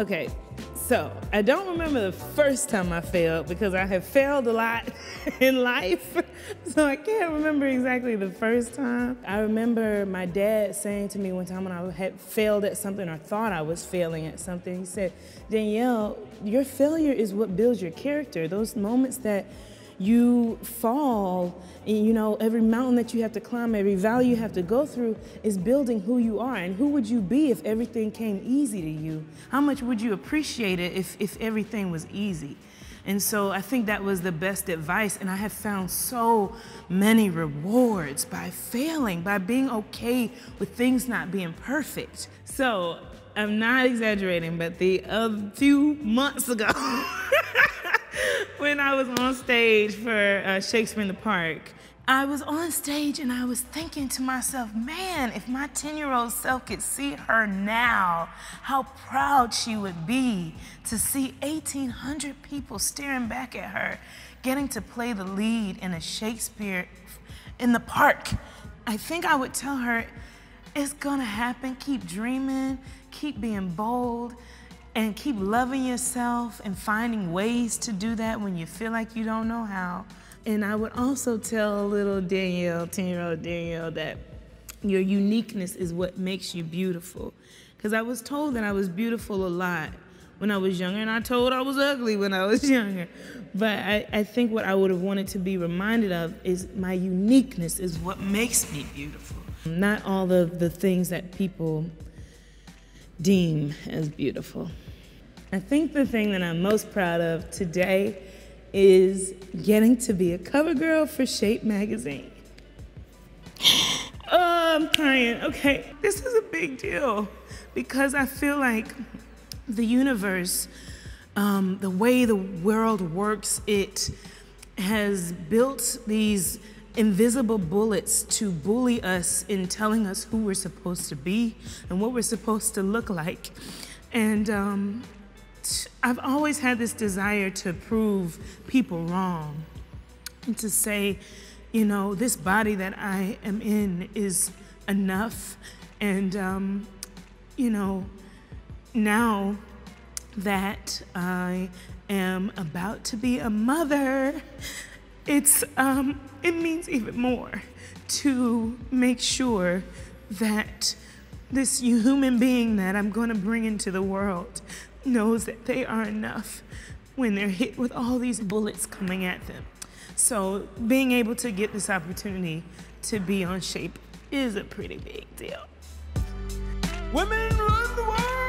Okay, so I don't remember the first time I failed because I have failed a lot in life, so I can't remember exactly the first time. I remember my dad saying to me one time when I had failed at something or thought I was failing at something, he said, "Danielle, your failure is what builds your character. Those moments that you fall, and you know, every mountain that you have to climb, every valley you have to go through is building who you are. And who would you be if everything came easy to you? How much would you appreciate it if everything was easy?" And so I think that was the best advice. And I have found so many rewards by failing, by being okay with things not being perfect. So I'm not exaggerating, but the few months ago, when I was on stage for Shakespeare in the Park, I was on stage and I was thinking to myself, man, if my 10-year-old self could see her now, how proud she would be to see 1,800 people staring back at her, getting to play the lead in a Shakespeare in the Park. I think I would tell her, it's gonna happen, keep dreaming, keep being bold, and keep loving yourself and finding ways to do that when you feel like you don't know how. And I would also tell little Danielle, 10-year-old Danielle, that your uniqueness is what makes you beautiful. Because I was told that I was beautiful a lot when I was younger, and I told I was ugly when I was younger. But I think what I would have wanted to be reminded of is my uniqueness is what makes me beautiful. Not all of the things that people deem as beautiful. I think the thing that I'm most proud of today is getting to be a cover girl for Shape Magazine. Oh, I'm crying, okay. This is a big deal because I feel like the universe, the way the world works, it has built these invisible bullets to bully us in telling us who we're supposed to be and what we're supposed to look like. And I've always had this desire to prove people wrong and to say, you know, this body that I am in is enough. And, you know, now that I am about to be a mother, it means even more to make sure that this human being that I'm gonna bring into the world knows that they are enough when they're hit with all these bullets coming at them. So being able to get this opportunity to be on Shape is a pretty big deal. Women run the world!